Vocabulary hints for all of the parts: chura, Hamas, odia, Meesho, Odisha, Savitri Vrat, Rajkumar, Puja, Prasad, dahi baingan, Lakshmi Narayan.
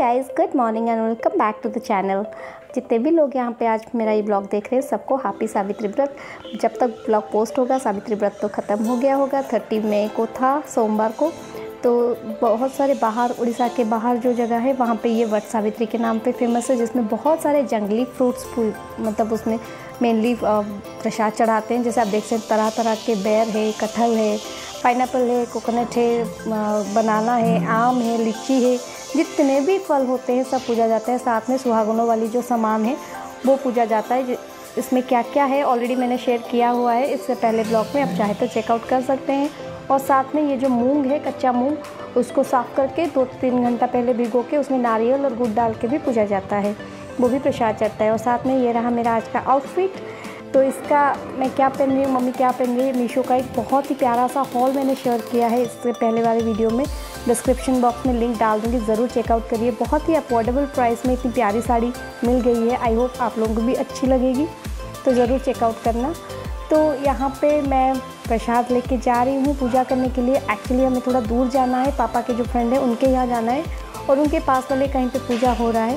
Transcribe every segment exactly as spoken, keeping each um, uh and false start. Guys, good morning and welcome back to the channel. जितने भी लोग यहाँ पे आज मेरा ये ब्लॉग देख रहे हैं, सबको हैप्पी सावित्री व्रत। जब तक ब्लॉग पोस्ट होगा सावित्री व्रत तो ख़त्म हो गया होगा। थर्टी मई को था, सोमवार को। तो बहुत सारे बाहर उड़ीसा के बाहर जो जगह है वहाँ पे ये व्रत सावित्री के नाम पे फेमस है, जिसमें बहुत सारे जंगली फ्रूट्स फूल मतलब उसमें मेनली प्रसाद चढ़ाते हैं। जैसे आप देख सकते तरह तरह के बेर है, कटहल है, पाइनएप्पल है, कोकोनट है, बनाना है, आम है, लीची है, जितने भी फल होते हैं सब पूजा जाते हैं। साथ में सुहागनों वाली जो सामान है वो पूजा जाता है। इसमें क्या क्या है ऑलरेडी मैंने शेयर किया हुआ है इससे पहले ब्लॉग में, आप चाहे तो चेकआउट कर सकते हैं। और साथ में ये जो मूंग है, कच्चा मूंग, उसको साफ़ करके दो तीन घंटा पहले भिगो के उसमें नारियल और गुड़ डाल के भी पूजा जाता है, वो भी प्रसाद चढ़ता है। और साथ में ये रहा मेरा आज का आउटफिट। तो इसका मैं क्या पहन रही हूँ, मम्मी क्या पहन रही है, मीशो का एक बहुत ही प्यारा सा हॉल मैंने शेयर किया है इससे पहले वाले वीडियो में। डिस्क्रिप्शन बॉक्स में लिंक डाल दूँगी, ज़रूर चेकआउट करिए। बहुत ही अफोर्डेबल प्राइस में इतनी प्यारी साड़ी मिल गई है। आई होप आप लोगों को भी अच्छी लगेगी, तो ज़रूर चेकआउट करना। तो यहाँ पे मैं प्रसाद लेके जा रही हूँ पूजा करने के लिए। एक्चुअली हमें थोड़ा दूर जाना है, पापा के जो फ्रेंड है उनके यहाँ जाना है और उनके पास वाले कहीं पे पूजा हो रहा है।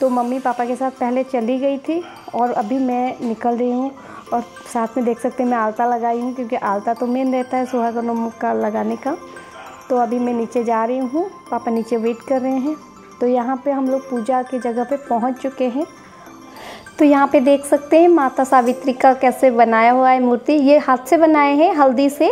तो मम्मी पापा के साथ पहले चली गई थी और अभी मैं निकल रही हूँ। और साथ में देख सकते हैं मैं आलता लगाई हूँ, क्योंकि आलता तो मेन रहता है सुहागनों का लगाने का। तो अभी मैं नीचे जा रही हूँ, पापा नीचे वेट कर रहे हैं। तो यहाँ पर हम लोग पूजा की जगह पर पहुँच चुके हैं। तो यहाँ पे देख सकते हैं माता सावित्री का कैसे बनाया हुआ है मूर्ति। ये हाथ से बनाए हैं, हल्दी से,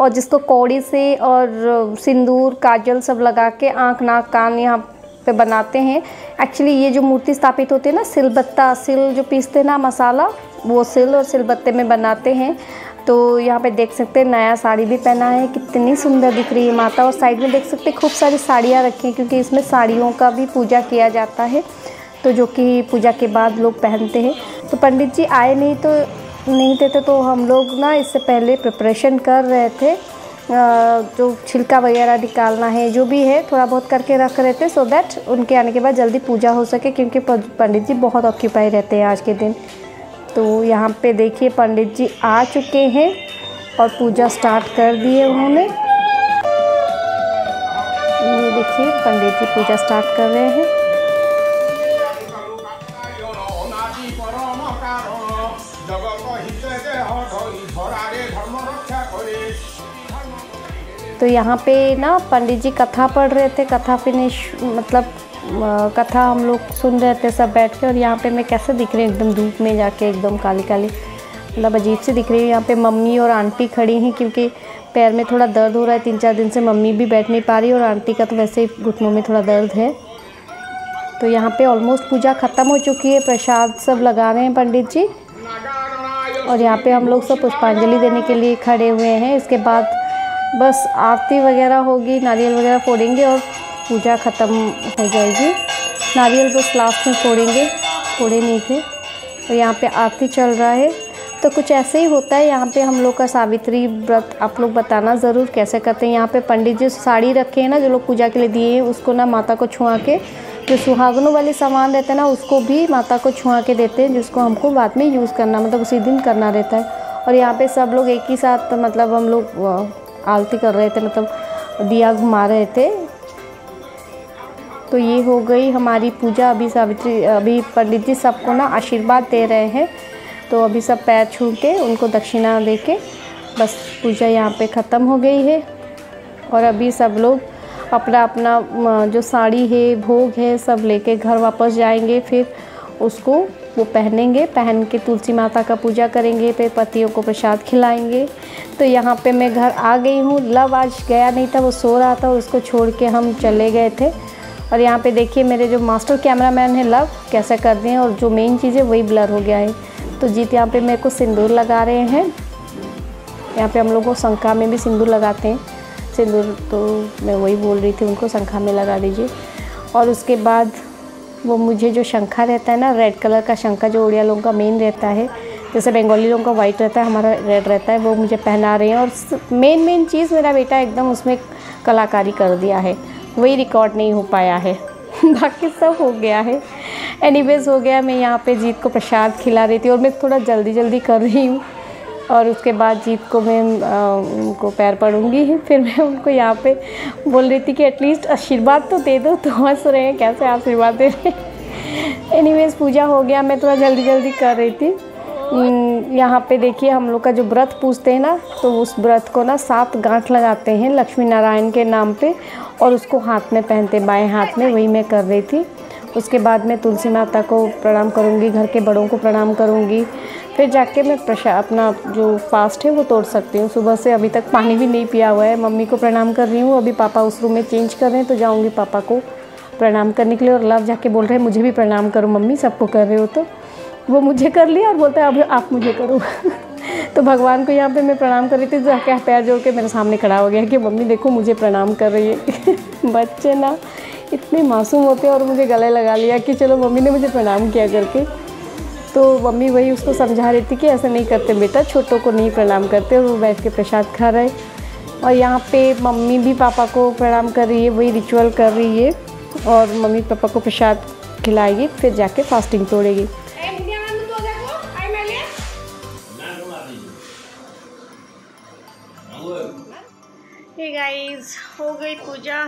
और जिसको कौड़ी से और सिंदूर काजल सब लगा के आँख नाक कान यहाँ पे बनाते हैं। एक्चुअली ये जो मूर्ति स्थापित होती है ना, सिलबत्ता, सिल जो पीसते ना मसाला, वो सिल और सिलबत्ते में बनाते हैं। तो यहाँ पे देख सकते हैं नया साड़ी भी पहना है, कितनी सुंदर दिख रही है माता। और साइड में देख सकते हैं खूब सारी साड़ियाँ रखी हैं, क्योंकि इसमें साड़ियों का भी पूजा किया जाता है, तो जो कि पूजा के बाद लोग पहनते हैं। तो पंडित जी आए नहीं तो नहीं देते, तो हम लोग ना इससे पहले प्रिपरेशन कर रहे थे, जो छिलका वगैरह निकालना है जो भी है थोड़ा बहुत करके रख रहे थे, सो दैट उनके आने के बाद जल्दी पूजा हो सके, क्योंकि पंडित जी बहुत ऑक्यूपाई रहते हैं आज के दिन। तो यहाँ पे देखिए पंडित जी आ चुके हैं और पूजा स्टार्ट कर दी है उन्होंने। ये देखिए पंडित जी पूजा स्टार्ट कर रहे हैं। तो यहाँ पे ना पंडित जी कथा पढ़ रहे थे, कथा फिनिश मतलब कथा हम लोग सुन रहे थे सब बैठ के। और यहाँ पे मैं कैसे दिख रही हूँ एकदम धूप में जाके, एकदम काली काली, मतलब अजीब से दिख रही हूँ। यहाँ पे मम्मी और आंटी खड़ी हैं, क्योंकि पैर में थोड़ा दर्द हो रहा है तीन चार दिन से, मम्मी भी बैठ नहीं पा रही और आंटी का तो वैसे ही घुटनों में थोड़ा दर्द है। तो यहाँ पर ऑलमोस्ट पूजा ख़त्म हो चुकी है, प्रसाद सब लगा रहे हैं पंडित जी। और यहाँ पर हम लोग सब पुष्पांजलि देने के लिए खड़े हुए हैं। इसके बाद बस आरती वगैरह होगी, नारियल वगैरह फोड़ेंगे और पूजा ख़त्म हो जाएगी। नारियल बस लास्ट में फोड़ेंगे, फोड़े नहीं थे। और यहाँ पे आरती चल रहा है। तो कुछ ऐसे ही होता है यहाँ पे हम लोग का सावित्री व्रत। आप लोग बताना ज़रूर कैसे करते हैं। यहाँ पे पंडित जी साड़ी रखे हैं ना, जो लोग पूजा के लिए दिए हैं उसको ना माता को छुआ के, जो सुहागनों वाले सामान रहते हैं ना उसको भी माता को छुआ के देते हैं, जिसको हमको बाद में यूज़ करना मतलब उसी दिन करना रहता है। और यहाँ पर सब लोग एक ही साथ मतलब हम लोग आरती कर रहे थे, मतलब दिया घुमा रहे थे। तो ये हो गई हमारी पूजा। अभी सावित्री अभी पंडित जी सबको ना आशीर्वाद दे रहे हैं, तो अभी सब पैर छू के उनको दक्षिणा दे के बस पूजा यहाँ पे ख़त्म हो गई है। और अभी सब लोग अपना अपना जो साड़ी है, भोग है, सब लेके घर वापस जाएंगे। फिर उसको वो पहनेंगे, पहन के तुलसी माता का पूजा करेंगे, फिर पतियों को प्रसाद खिलाएंगे। तो यहाँ पे मैं घर आ गई हूँ। लव आज गया नहीं था, वो सो रहा था, उसको छोड़ के हम चले गए थे। और यहाँ पे देखिए मेरे जो मास्टर कैमरामैन है लव कैसे कर दिए, और जो मेन चीज़ है वही ब्लर हो गया है। तो जीत यहाँ पे मेरे को सिंदूर लगा रहे हैं। यहाँ पे हम लोग को शंखा में भी सिंदूर लगाते हैं, सिंदूर तो मैं वही बोल रही थी उनको शंखा में लगा दीजिए। और उसके बाद वो मुझे जो शंखा रहता है ना, रेड कलर का शंखा जो उड़िया लोगों का मेन रहता है, जैसे बंगाली लोगों का वाइट रहता है, हमारा रेड रहता है, वो मुझे पहना रहे हैं। और मेन मेन चीज़ मेरा बेटा एकदम उसमें कलाकारी कर दिया है, वही रिकॉर्ड नहीं हो पाया है बाकी सब हो गया है। एनीवेज हो गया। मैं यहाँ पे जीत को प्रसाद खिला रही थी और मैं थोड़ा जल्दी जल्दी कर रही हूँ, और उसके बाद जीत को मैं उनको पैर पढ़ूँगी। फिर मैं उनको यहाँ पे बोल रही थी कि एटलीस्ट आशीर्वाद तो दे दो, तो हंस रहे हैं कैसे आशीर्वाद दे रहे। एनीवेज पूजा हो गया, मैं थोड़ा जल्दी जल्दी कर रही थी। यहाँ पे देखिए हम लोग का जो व्रत पूछते हैं ना, तो उस व्रत को ना सात गांठ लगाते हैं लक्ष्मी नारायण के नाम पे और उसको हाथ में पहनते, बाएं हाथ में, वही मैं कर रही थी। उसके बाद मैं तुलसी माता को प्रणाम करूँगी, घर के बड़ों को प्रणाम करूँगी, फिर जाके मैं प्रसाद अपना जो फास्ट है वो तोड़ सकती हूँ। सुबह से अभी तक पानी भी नहीं पिया हुआ है। मम्मी को प्रणाम कर रही हूँ, अभी पापा उस रूम में चेंज कर रहे हैं, तो जाऊँगी पापा को प्रणाम करने के लिए। और लव जाके बोल रहे हैं मुझे भी प्रणाम करो मम्मी, सबको कर रहे हो, तो वो मुझे कर लिया और बोलता है अब आप मुझे करो। तो भगवान को यहाँ पे मैं प्रणाम कर रही थी, जाके पैर जोड़ के मेरे सामने खड़ा हो गया कि मम्मी देखो मुझे प्रणाम कर रही है। बच्चे ना इतने मासूम होते हैं, और मुझे गले लगा लिया कि चलो मम्मी ने मुझे प्रणाम किया करके। तो मम्मी वही उसको समझा रही थी कि ऐसा नहीं करते बेटा, छोटों को नहीं प्रणाम करते। और वो बैठ के प्रसाद खा रहे, और यहाँ पर मम्मी भी पापा को प्रणाम कर रही है, वही रिचुअल कर रही है, और मम्मी पापा को प्रसाद खिलाएगी, फिर जाके फास्टिंग तोड़ेगी। हे गाइस, हो गई पूजा।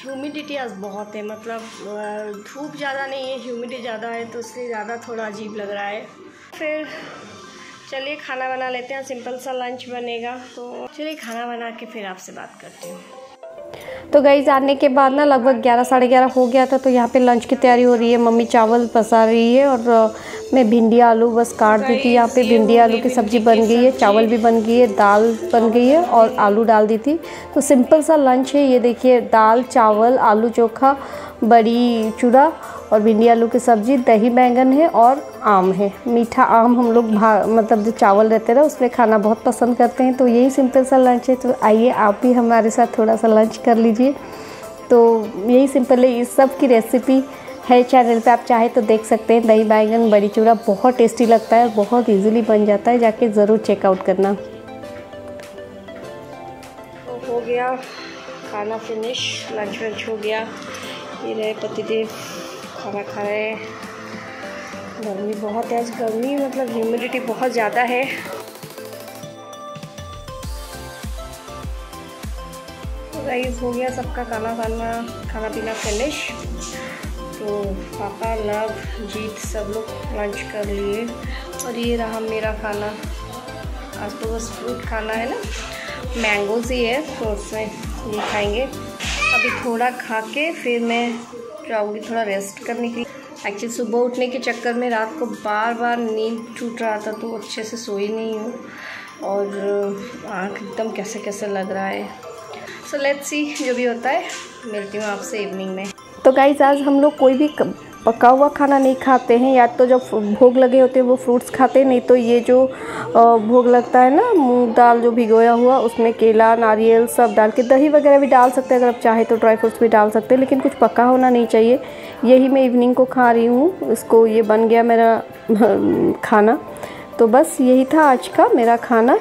ह्यूमिडिटी आज बहुत है, मतलब धूप ज़्यादा नहीं है, ह्यूमिडिटी ज़्यादा है, तो इसलिए ज़्यादा थोड़ा अजीब लग रहा है। फिर चलिए खाना बना लेते हैं, सिंपल सा लंच बनेगा, तो चलिए खाना बना के फिर आपसे बात करती हूँ। तो गाइस आने के बाद ना लगभग ग्यारह साढ़े ग्यारह हो गया था, तो यहाँ पे लंच की तैयारी हो रही है। मम्मी चावल पसा रही है और मैं भिंडी आलू बस काट दी थी। यहाँ पे भिंडी आलू की सब्ज़ी बन गई है, चावल भी बन गई है, दाल बन गई है और आलू डाल दी थी। तो सिंपल सा लंच है ये, देखिए दाल चावल आलू चोखा, बड़ी चूड़ा और भिंडी आलू की सब्ज़ी, दही बैंगन है और आम है। मीठा आम हम लोग भा मतलब जो चावल रहते ना उसमें खाना बहुत पसंद करते हैं। तो यही सिंपल सा लंच है, तो आइए आप भी हमारे साथ थोड़ा सा लंच कर लीजिए। तो यही सिंपल है, इस सब की रेसिपी है चैनल पे, आप चाहे तो देख सकते हैं। दही बैंगन बड़ी चूड़ा बहुत टेस्टी लगता है और बहुत इजीली बन जाता है, जाके ज़रूर चेकआउट करना। तो हो गया खाना फिनिश, लंच वंच हो गया। ये रहे पतिदेव खाना खा रहे हैं। गर्मी बहुत है आज, गर्मी मतलब ह्यूमिडिटी बहुत ज़्यादा है। तो गाइस हो गया सबका खाना खाना खाना पीना फिनिश। तो पापा लव जीत सब लोग लंच कर लिए, और ये रहा मेरा खाना। आज तो बस फ्रूट खाना है ना, मैंगो से है, तो उसमें ये खाएंगे। अभी थोड़ा खा के फिर मैं जाऊँगी थोड़ा रेस्ट करने के लिए। एक्चुअली सुबह उठने के चक्कर में रात को बार बार नींद टूट रहा था, तो अच्छे से सोई नहीं हूँ और आँख एकदम कैसे कैसे लग रहा है। सो लेट्स सी, जो भी होता है मिलती हूँ आपसे इवनिंग में। तो गाइस आज हम लोग कोई भी पका हुआ खाना नहीं खाते हैं, या तो जब भोग लगे होते हैं वो फ्रूट्स खाते हैं, नहीं तो ये जो भोग लगता है ना मूंग दाल जो भिगोया हुआ, उसमें केला नारियल सब डाल के, दही वगैरह भी डाल सकते हैं अगर आप चाहे तो, ड्राई फ्रूट्स भी डाल सकते हैं, लेकिन कुछ पका होना नहीं चाहिए। यही मैं इवनिंग को खा रही हूँ इसको। ये बन गया मेरा खाना। तो बस यही था आज का मेरा खाना।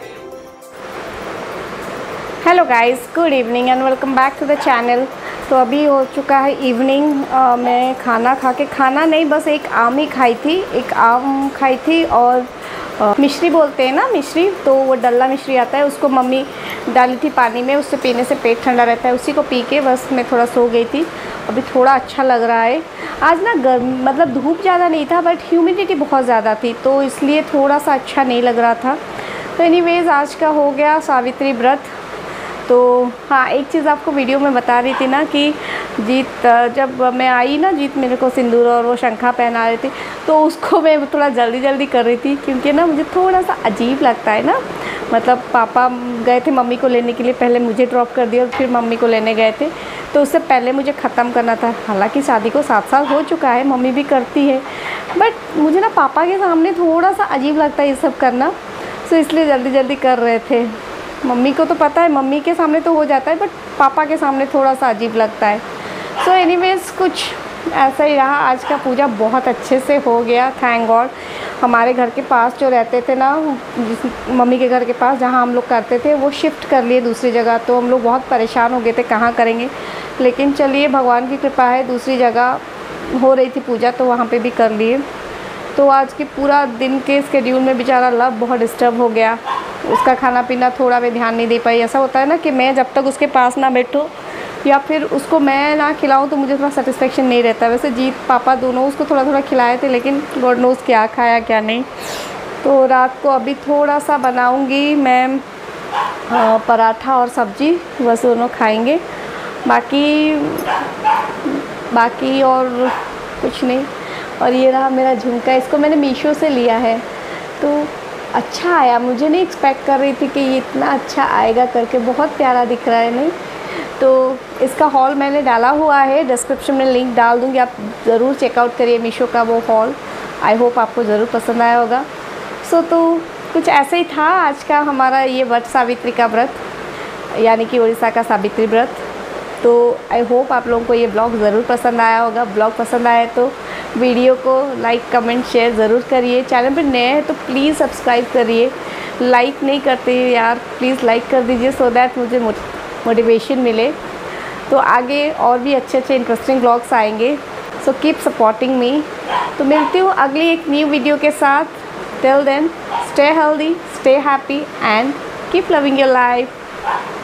Hello guys, good evening and welcome back to the channel. तो अभी हो चुका है इवनिंग। आ, मैं खाना खा के, खाना नहीं बस एक आम ही खाई थी, एक आम खाई थी और आ, मिश्री बोलते हैं ना मिश्री, तो वो डल्ला मिश्री आता है, उसको मम्मी डाली थी पानी में, उससे पीने से पेट ठंडा रहता है, उसी को पी के बस मैं थोड़ा सो गई थी। अभी थोड़ा अच्छा लग रहा है। आज ना गर्मी मतलब धूप ज़्यादा नहीं था, बट ह्यूमिडिटी बहुत ज़्यादा थी, तो इसलिए थोड़ा सा अच्छा नहीं लग रहा था। तो एनीवेज़ आज का हो गया सावित्री व्रत। तो हाँ, एक चीज़ आपको वीडियो में बता रही थी ना कि जीत जब मैं आई ना, जीत मेरे को सिंदूर और वो शंखा पहना रही थी, तो उसको मैं थोड़ा जल्दी जल्दी कर रही थी, क्योंकि ना मुझे थोड़ा सा अजीब लगता है ना, मतलब पापा गए थे मम्मी को लेने के लिए, पहले मुझे ड्रॉप कर दिया और फिर मम्मी को लेने गए थे, तो उससे पहले मुझे ख़त्म करना था। हालांकि शादी को सात साल हो चुका है, मम्मी भी करती है, बट मुझे ना पापा के सामने थोड़ा सा अजीब लगता है ये सब करना, सो इसलिए जल्दी जल्दी कर रहे थे। मम्मी को तो पता है, मम्मी के सामने तो हो जाता है, बट पापा के सामने थोड़ा सा अजीब लगता है। सो एनीवेज़ कुछ ऐसा ही रहा आज का। पूजा बहुत अच्छे से हो गया, थैंक गॉड। हमारे घर के पास जो रहते थे ना, जिस मम्मी के घर के पास जहाँ हम लोग करते थे, वो शिफ्ट कर लिए दूसरी जगह, तो हम लोग बहुत परेशान हो गए थे कहाँ करेंगे, लेकिन चलिए भगवान की कृपा है दूसरी जगह हो रही थी पूजा, तो वहाँ पर भी कर लिए। तो आज के पूरा दिन के स्केड्यूल में बेचारा लव बहुत डिस्टर्ब हो गया। उसका खाना पीना थोड़ा भी ध्यान नहीं दे पाई। ऐसा होता है ना कि मैं जब तक उसके पास ना बैठूँ या फिर उसको मैं ना खिलाऊँ तो मुझे थोड़ा सेटिस्फेक्शन नहीं रहता। वैसे जीत पापा दोनों उसको थोड़ा थोड़ा खिलाए थे, लेकिन गॉड नोज़ क्या खाया क्या नहीं। तो रात को अभी थोड़ा सा बनाऊँगी मैं पराठा और सब्जी, बस दोनों खाएंगे। बाकी बाकी और कुछ नहीं। और ये रहा मेरा झुमका, इसको मैंने मीशो से लिया है। तो अच्छा आया, मुझे नहीं एक्सपेक्ट कर रही थी कि ये इतना अच्छा आएगा करके, बहुत प्यारा दिख रहा है। नहीं तो इसका हॉल मैंने डाला हुआ है, डिस्क्रिप्शन में लिंक डाल दूँगी, आप ज़रूर चेकआउट करिए मीशो का वो हॉल। आई होप आपको ज़रूर पसंद आया होगा। सो तो कुछ ऐसा ही था आज का हमारा ये व्रत, सावित्री का व्रत, यानी कि उड़ीसा का सावित्री व्रत। तो आई होप आप लोगों को ये ब्लॉग ज़रूर पसंद आया होगा। ब्लॉग पसंद आए तो वीडियो को लाइक कमेंट शेयर ज़रूर करिए। चैनल पर नए हैं तो प्लीज़ सब्सक्राइब करिए। लाइक नहीं करते यार, प्लीज़ लाइक कर दीजिए सो दैट मुझे मोटिवेशन मिले। तो आगे और भी अच्छे अच्छे इंटरेस्टिंग ब्लॉग्स आएंगे। So keep supporting me. तो मिलती हूँ अगली एक न्यू वीडियो के साथ। Till then, stay healthy, stay happy and keep loving your life.